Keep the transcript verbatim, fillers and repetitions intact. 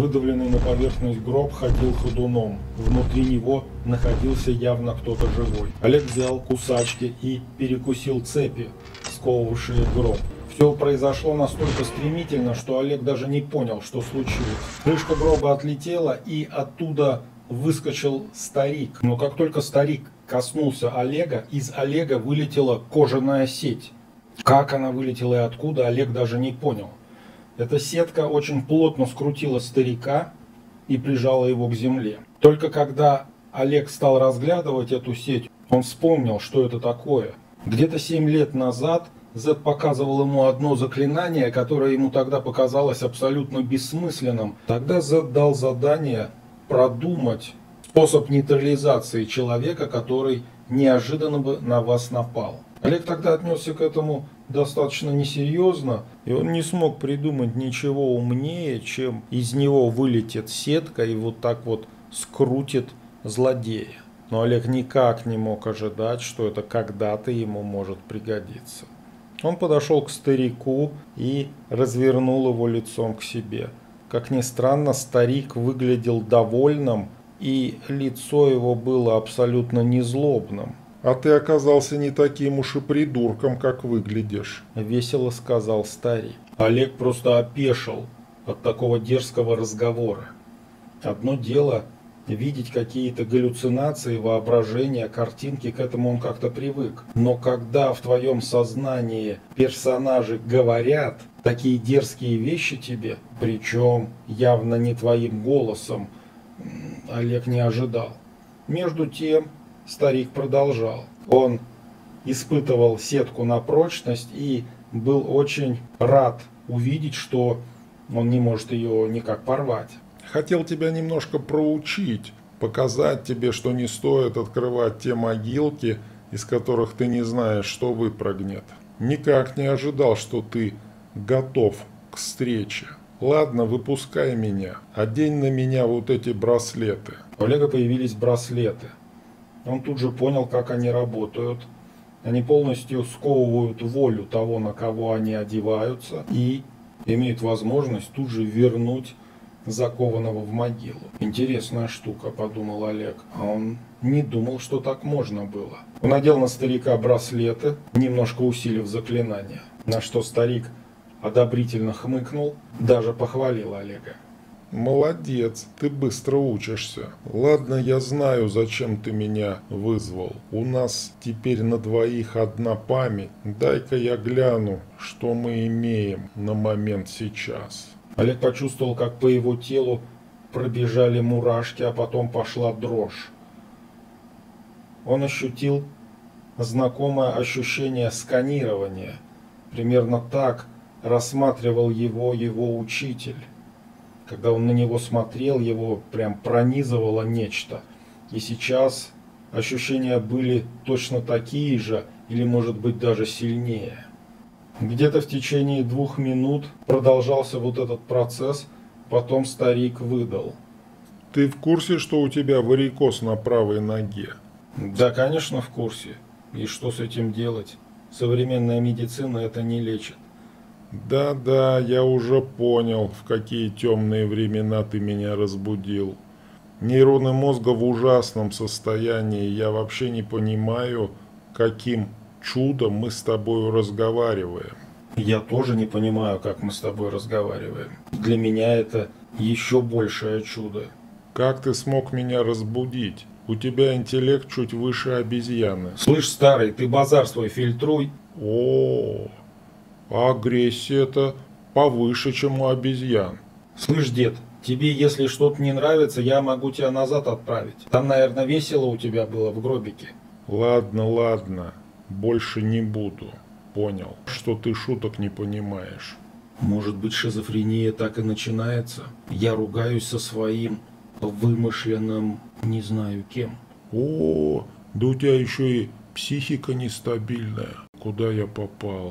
Выдавленный на поверхность гроб ходил ходуном. Внутри него находился явно кто-то живой. Олег взял кусачки и перекусил цепи, сковывавшие гроб. Все произошло настолько стремительно, что Олег даже не понял, что случилось. Крышка гроба отлетела, и оттуда выскочил старик. Но как только старик коснулся Олега, из Олега вылетела кожаная сеть. Как она вылетела и откуда, Олег даже не понял. Эта сетка очень плотно скрутила старика и прижала его к земле. Только когда Олег стал разглядывать эту сеть, он вспомнил, что это такое. Где-то семь лет назад Зет показывал ему одно заклинание, которое ему тогда показалось абсолютно бессмысленным. Тогда Зет дал задание продумать способ нейтрализации человека, который неожиданно бы на вас напал. Олег тогда отнесся к этому достаточно несерьезно, и он не смог придумать ничего умнее, чем из него вылетит сетка и вот так вот скрутит злодея. Но Олег никак не мог ожидать, что это когда-то ему может пригодиться. Он подошел к старику и развернул его лицом к себе. Как ни странно, старик выглядел довольным, и лицо его было абсолютно незлобным. «А ты оказался не таким уж и придурком, как выглядишь», — весело сказал старик. Олег просто опешил от такого дерзкого разговора. Одно дело видеть какие-то галлюцинации, воображения, картинки, к этому он как-то привык. Но когда в твоем сознании персонажи говорят такие дерзкие вещи тебе, причем явно не твоим голосом, Олег не ожидал. Между тем старик продолжал. Он испытывал сетку на прочность и был очень рад увидеть, что он не может ее никак порвать. «Хотел тебя немножко проучить, показать тебе, что не стоит открывать те могилки, из которых ты не знаешь, что выпрыгнет. Никак не ожидал, что ты готов к встрече. Ладно, выпускай меня, одень на меня вот эти браслеты». У Олега появились браслеты. Он тут же понял, как они работают. Они полностью сковывают волю того, на кого они одеваются, и имеют возможность тут же вернуть закованного в могилу. «Интересная штука», — подумал Олег. А он не думал, что так можно было. Он надел на старика браслеты, немножко усилив заклинание, на что старик одобрительно хмыкнул, даже похвалил Олега. «Молодец, ты быстро учишься. Ладно, я знаю, зачем ты меня вызвал. У нас теперь на двоих одна память. Дай-ка я гляну, что мы имеем на момент сейчас». Олег почувствовал, как по его телу пробежали мурашки, а потом пошла дрожь. Он ощутил знакомое ощущение сканирования. Примерно так рассматривал его его учитель. Когда он на него смотрел, его прям пронизывало нечто. И сейчас ощущения были точно такие же, или, может быть, даже сильнее. Где-то в течение двух минут продолжался вот этот процесс, потом старик выдал: «Ты в курсе, что у тебя варикоз на правой ноге?» «Да, конечно, в курсе. И что с этим делать? Современная медицина это не лечит». «Да-да, я уже понял, в какие темные времена ты меня разбудил. Нейроны мозга в ужасном состоянии, я вообще не понимаю, каким чудом мы с тобой разговариваем». «Я тоже не понимаю, как мы с тобой разговариваем. Для меня это еще большее чудо». «Как ты смог меня разбудить? У тебя интеллект чуть выше обезьяны». «Слышь, старый, ты базар свой фильтруй». «О-о-о. А агрессия-то повыше, чем у обезьян». «Слышь, дед, тебе если что-то не нравится, я могу тебя назад отправить. Там, наверное, весело у тебя было в гробике». «Ладно, ладно, больше не буду. Понял, что ты шуток не понимаешь». «Может быть, шизофрения так и начинается? Я ругаюсь со своим вымышленным не знаю кем». «О, да у тебя еще и психика нестабильная. Куда я попал?»